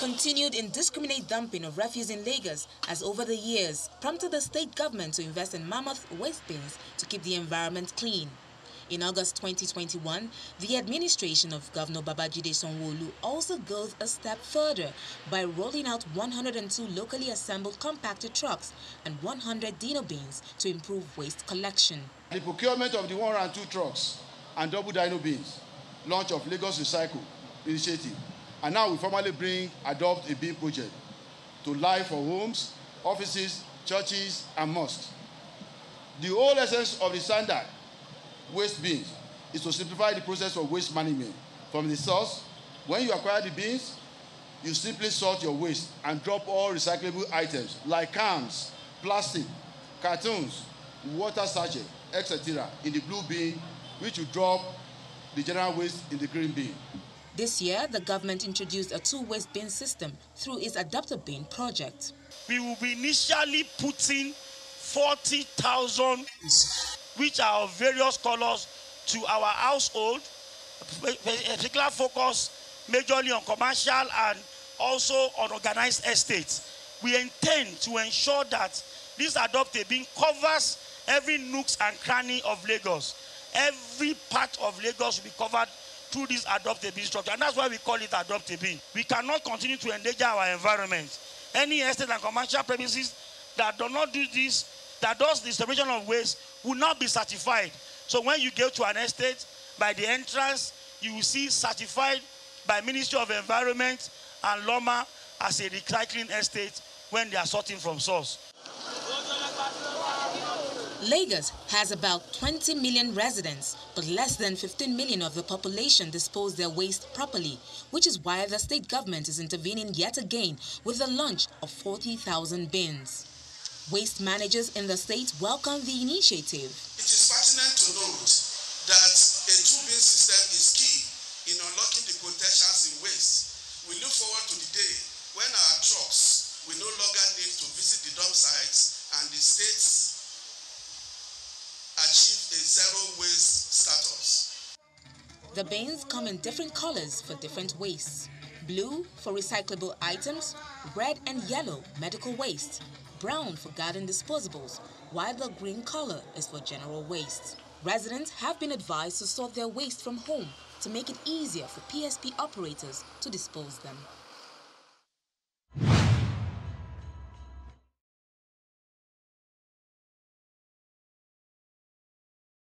Continued indiscriminate dumping of refuse in Lagos has over the years prompted the state government to invest in mammoth waste bins to keep the environment clean. In August 2021, the administration of Governor Babajide Sanwo-Olu also goes a step further by rolling out 102 locally assembled compacted trucks and 100 dino bins to improve waste collection. The procurement of the 102 trucks and double dino bins, launch of Lagos Recycle Initiative, and now we formally bring Adopt-A-Bin project to life for homes, offices, churches, and mosques. The whole essence of the standard waste bins is to simplify the process of waste management from the source. When you acquire the bins, you simply sort your waste and drop all recyclable items like cans, plastic, cartons, water sachet, etc. in the blue bin, which you drop the general waste in the green bin. This year, the government introduced a two-waste bin system through its Adopt-A-Bin project. We will be initially putting 40,000, which are of various colors, to our household, a particular focus majorly on commercial and also on organized estates. We intend to ensure that this Adopt-A-Bin covers every nook and cranny of Lagos. Every part of Lagos will be covered through this Adopt-A-Bin structure, and that's why we call it Adopt-A-Bin. We cannot continue to endanger our environment. Any estate and commercial premises that do not do this, that does the separation of waste, will not be certified. So when you go to an estate, by the entrance, you will see certified by Ministry of Environment and LOMA as a recycling estate when they are sorting from source. Lagos has about 20 million residents, but less than 15 million of the population dispose their waste properly, which is why the state government is intervening yet again with the launch of 40,000 bins. Waste managers in the state welcome the initiative. It is pertinent to note that a two-bin system is key in unlocking the potentials in waste. We look forward to the day when our trucks will no longer need to visit the dump sites and the states achieve a zero-waste status. The bins come in different colors for different wastes. Blue for recyclable items, red and yellow medical waste, brown for garden disposables, while the green color is for general waste. Residents have been advised to sort their waste from home to make it easier for PSP operators to dispose them.